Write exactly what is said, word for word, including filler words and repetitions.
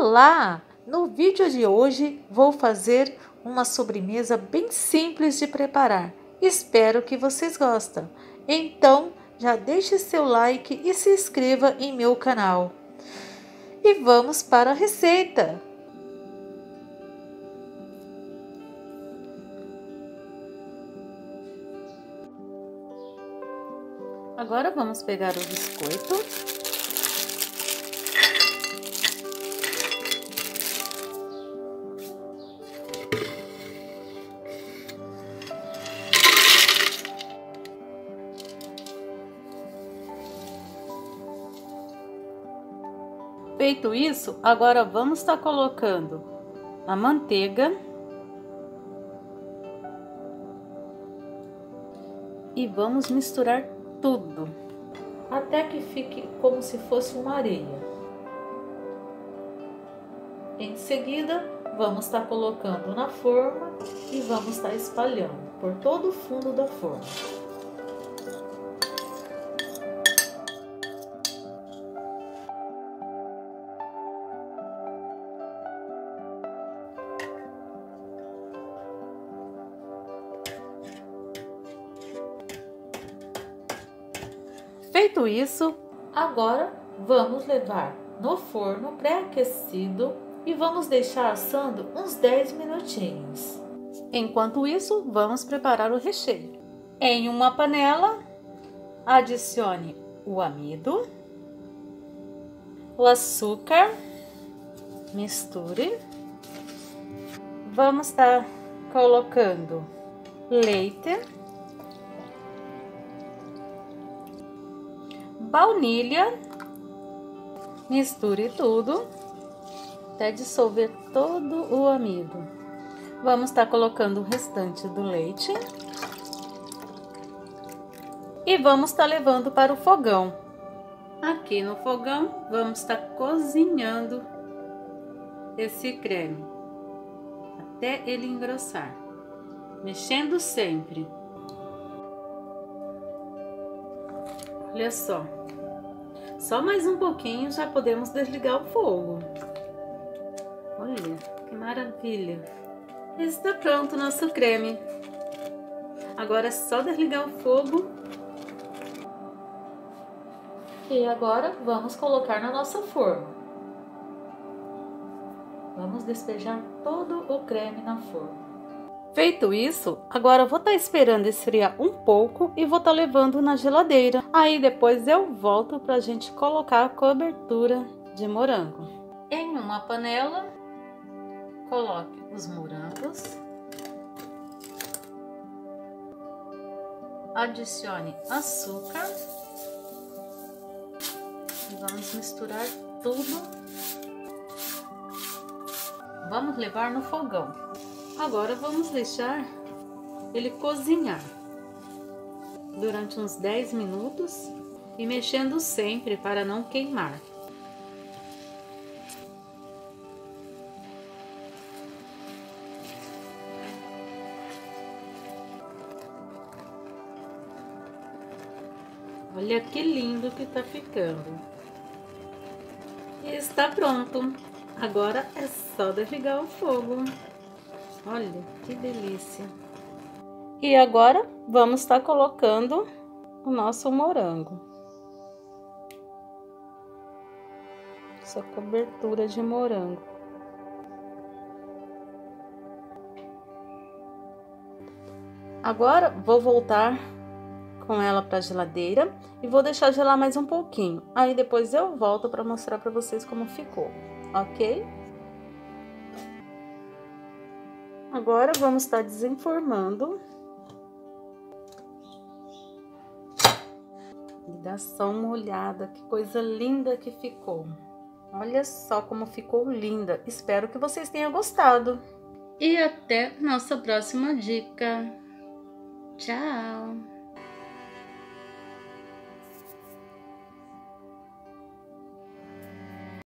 Olá! No vídeo de hoje vou fazer uma sobremesa bem simples de preparar. Espero que vocês gostem. Então já deixe seu like e se inscreva em meu canal. E vamos para a receita. Agora vamos pegar o biscoito. Feito isso, agora vamos estar colocando a manteiga e vamos misturar tudo até que fique como se fosse uma areia. Em seguida, vamos estar colocando na forma e vamos estar espalhando por todo o fundo da forma. Feito isso, agora vamos levar no forno pré-aquecido e vamos deixar assando uns dez minutinhos. Enquanto isso, vamos preparar o recheio. Em uma panela, adicione o amido, o açúcar, misture. Vamos estar colocando leite, baunilha, misture tudo até dissolver todo o amido. Vamos estar colocando o restante do leite e vamos estar levando para o fogão. Aqui no fogão vamos estar cozinhando esse creme até ele engrossar, mexendo sempre. Olha só, só mais um pouquinho já podemos desligar o fogo. Olha, que maravilha! Está pronto o nosso creme. Agora é só desligar o fogo. E agora vamos colocar na nossa forma. Vamos despejar todo o creme na forma. Feito isso, agora vou estar esperando esfriar um pouco e vou estar levando na geladeira. Aí depois eu volto para a gente colocar a cobertura de morango. Em uma panela, coloque os morangos. Adicione açúcar. E vamos misturar tudo. Vamos levar no fogão. Agora vamos deixar ele cozinhar durante uns dez minutos e mexendo sempre para não queimar. Olha que lindo que tá ficando! E está pronto! Agora é só desligar o fogo. Olha, que delícia! E agora vamos estar colocando o nosso morango. Essa cobertura de morango. Agora vou voltar com ela para a geladeira e vou deixar gelar mais um pouquinho. Aí depois eu volto para mostrar para vocês como ficou, ok? Agora vamos estar desenformando e dá só uma olhada, que coisa linda que ficou. Olha só como ficou linda. Espero que vocês tenham gostado e até nossa próxima dica. Tchau!